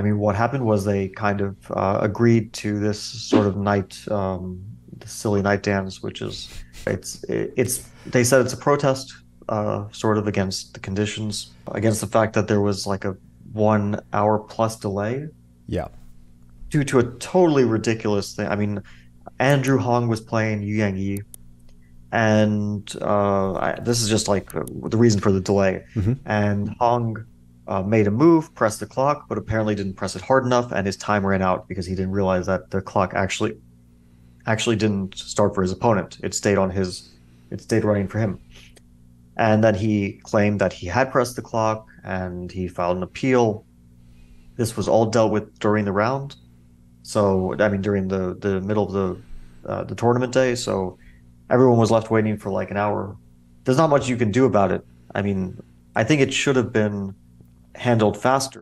I mean, what happened was they kind of agreed to this sort of night, the silly night dance, which is, they said it's a protest, sort of against the conditions, against the fact that there was like a 1 hour plus delay. Yeah. Due to a totally ridiculous thing. I mean, Andrew Hong was playing Yu Yang Yi, and this is just like the reason for the delay. Mm-hmm. And Hong made a move, pressed the clock, but apparently didn't press it hard enough, and his time ran out because he didn't realize that the clock actually didn't start for his opponent. It stayed running for him. And then he claimed that he had pressed the clock, and he filed an appeal. This was all dealt with during the round. So, I mean, during the middle of the tournament day, so everyone was left waiting for like an hour. There's not much you can do about it. I mean, I think it should have been handled faster.